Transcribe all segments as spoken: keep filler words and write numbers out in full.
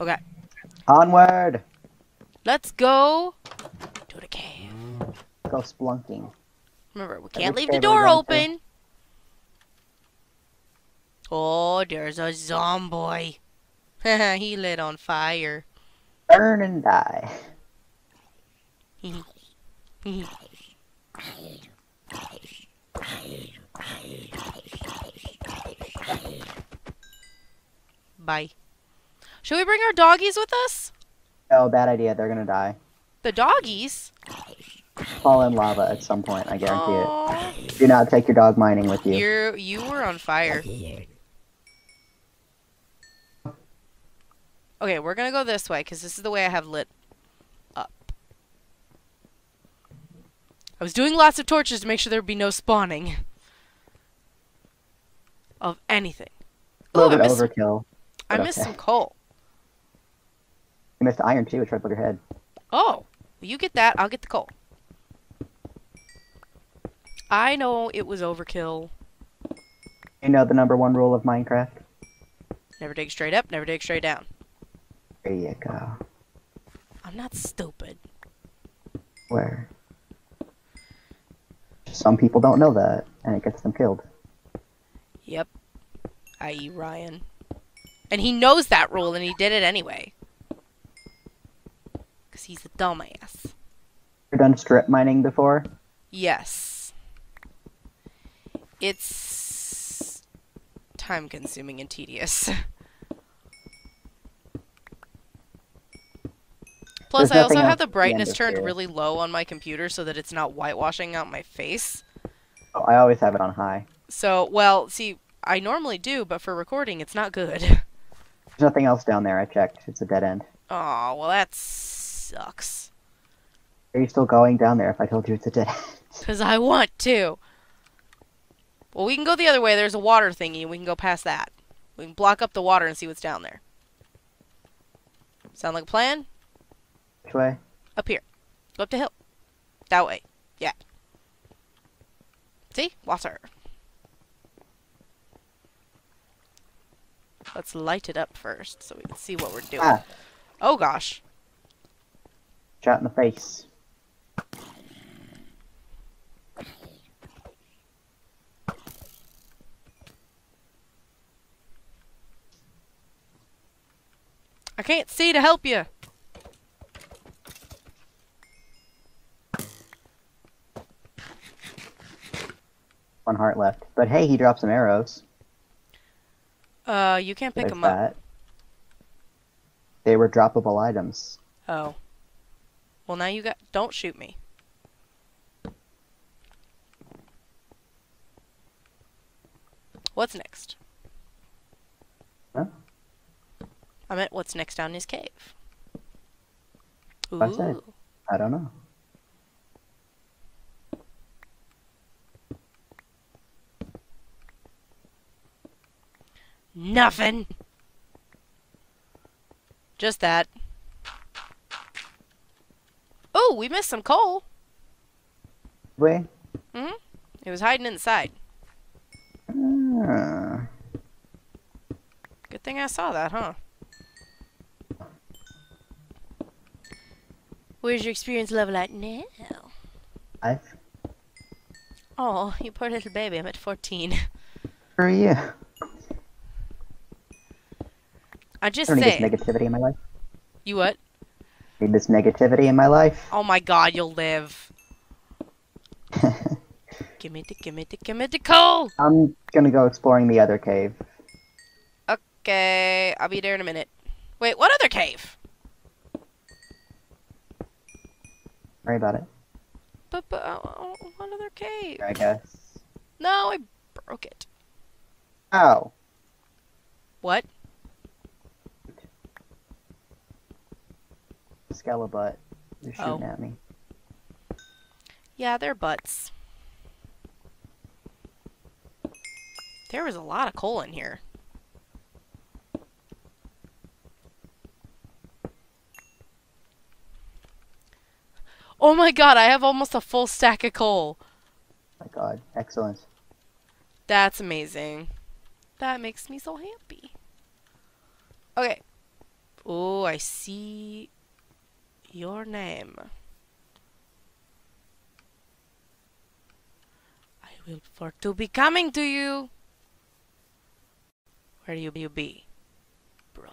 Okay. Onward. Let's go to the cave. Go splunking. Remember, we can't leave the door open. Oh, there's a zombie. He lit on fire. Burn and die. Bye. Should we bring our doggies with us? Oh, bad idea. They're gonna die. The doggies? Fall in lava at some point, I guarantee Aww. it. Do not take your dog mining with you. You're, you were on fire. Okay, we're gonna go this way, because this is the way I have lit up. I was doing lots of torches to make sure there would be no spawning. Of anything. A little Ooh, bit I missed, overkill. I missed okay. some coal. You missed iron too, which right above your head. Oh, you get that, I'll get the coal. I know it was overkill. You know the number one rule of Minecraft? Never dig straight up, never dig straight down. There you go. I'm not stupid. Where? Some people don't know that, and it gets them killed. Yep. that is. Ryan. And he knows that rule, and he did it anyway. Because he's a dumbass. You've done strip mining before? Yes. It's time-consuming and tedious. Plus, I also have the brightness turned really low on my computer so that it's not whitewashing out my face. Oh, I always have it on high. So, well, see, I normally do, but for recording, it's not good. There's nothing else down there. I checked. It's a dead end. Aw, well, that sucks. Are you still going down there if I told you it's a dead end? Because I want to. Well, we can go the other way. There's a water thingy, and we can go past that. We can block up the water and see what's down there. Sound like a plan? Which way? Up here. Go up the hill. That way. Yeah. See? Water. Let's light it up first so we can see what we're doing. Ah. Oh, gosh. Shot in the face. I can't see to help you. One heart left. But hey, he dropped some arrows. Uh, you can't pick them up. They were droppable items. Oh. Well, now you got... Don't shoot me. What's next? Huh? I meant what's next down his cave. Ooh. I said, I don't know. Nothing. Just that. Oh, we missed some coal. Wait. Mm-hmm. It was hiding inside. Uh. Good thing I saw that, huh? Where's your experience level at now? Five. Oh, you poor little baby. I'm at fourteen. Where are you? I just I don't say. Need this negativity in my life. You what? I need this negativity in my life. Oh my God, you'll live. give me the, give me the, give me the coal. I'm gonna go exploring the other cave. Okay, I'll be there in a minute. Wait, what other cave? Worry about it. But, but oh, oh, one other cave. I guess. No, I broke it. Oh. What? Skelebutt. They're shooting oh. at me. Yeah, they're butts. There was a lot of coal in here. Oh my God, I have almost a full stack of coal. Oh my God, excellent. That's amazing. That makes me so happy. Okay, Oh, I see your name. I will for to be coming to you. Where you you be, brother?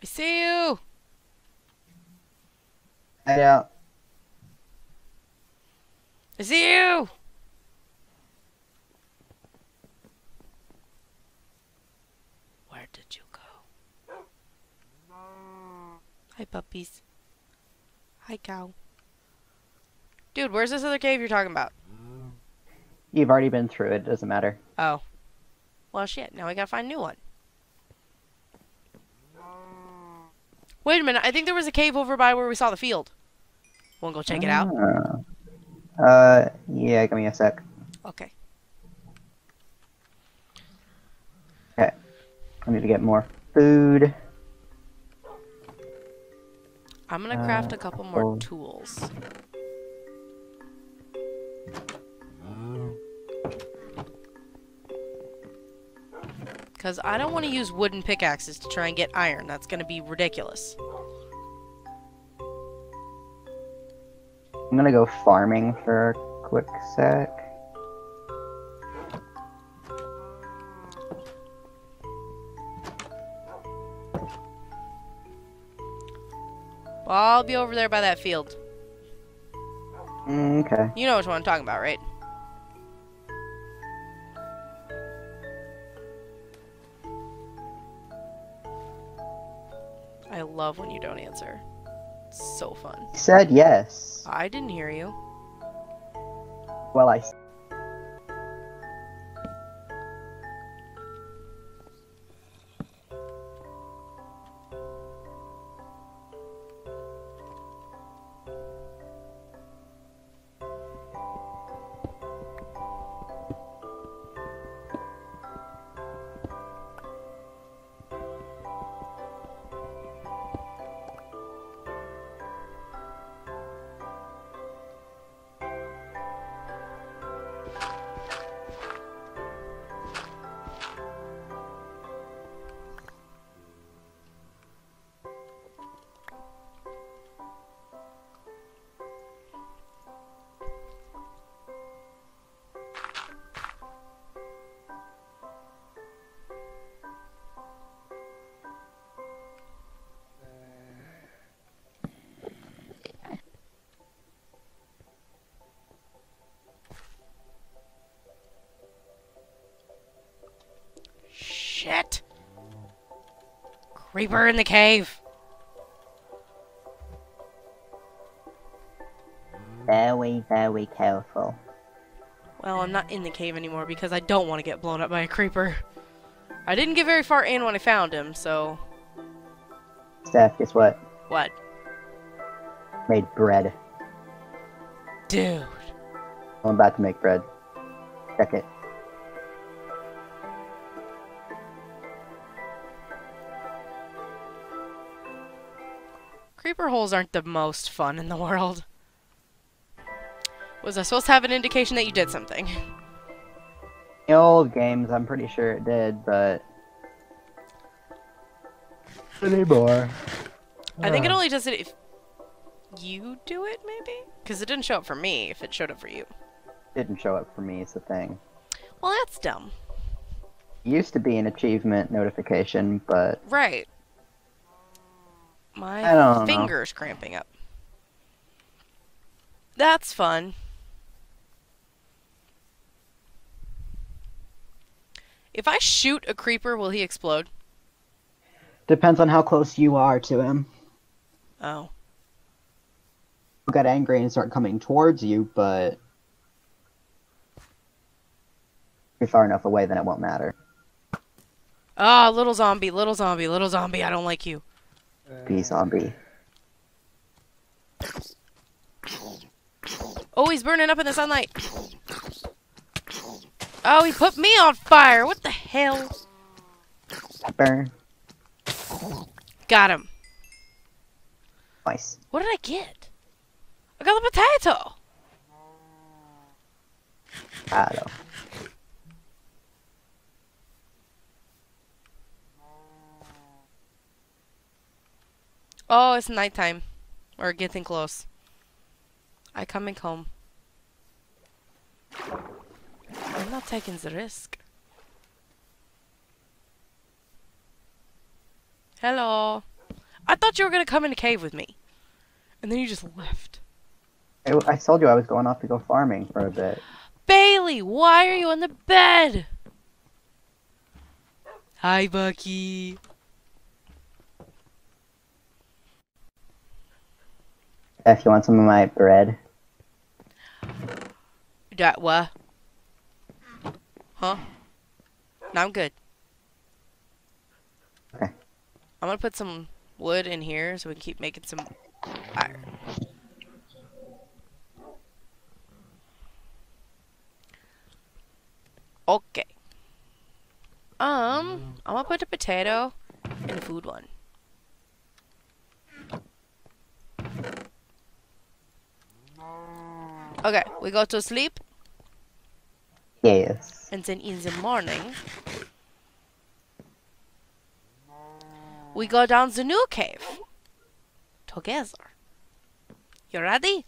I see you. I out. I see you. Where did you go? Hi, puppies. Hi, cow. Dude, where's this other cave you're talking about? You've already been through it. It doesn't matter. Oh. Well, shit. Now we gotta find a new one. Wait a minute. I think there was a cave over by where we saw the field. Wanna go check it out? Uh, yeah. Give me a sec. Okay. Okay. I need to get more food. I'm gonna craft uh, a couple more oh. tools. Because I don't want to use wooden pickaxes to try and get iron. That's going to be ridiculous. I'm going to go farming for a quick sec. Well, I'll be over there by that field. Mm, okay. You know which one I'm talking about, right? I love when you don't answer. It's so fun. You said yes. I didn't hear you. Well, I... Shit! Creeper in the cave! Very, very careful. Well, I'm not in the cave anymore because I don't want to get blown up by a creeper. I didn't get very far in when I found him, so... Steph, guess what? What? Made bread. Dude. I'm about to make bread. Check it. Creeper holes aren't the most fun in the world. Was I supposed to have an indication that you did something? In old games, I'm pretty sure it did, but... anymore. I think it only does it if you do it, maybe? Because it didn't show up for me, if it showed up for you. Didn't show up for me, is the thing. Well, that's dumb. It used to be an achievement notification, but... right. My fingers know. Cramping up. That's fun. If I shoot a creeper, will he explode? Depends on how close you are to him. Oh. He'll get angry and start coming towards you, but... if you're far enough away, then it won't matter. Ah, oh, little zombie, little zombie, little zombie, I don't like you. Bee zombie. Oh, he's burning up in the sunlight. Oh, he put me on fire. What the hell? Burn. Got him. Nice. What did I get? I got a potato. I don't know. Oh, it's nighttime. Or getting close. I coming home. I'm not taking the risk. Hello. I thought you were gonna come in the cave with me. And then you just left. I, I told you I was going off to go farming for a bit. Bailey, why are you on the bed? Hi, Bucky. If you want some of my bread. That what? Huh? No, I'm good. Okay. I'm gonna put some wood in here so we can keep making some iron. Okay. Um, I'm gonna put the potato in the food one. Okay, we go to sleep. Yes. And then in the morning, we go down the new cave together. You ready?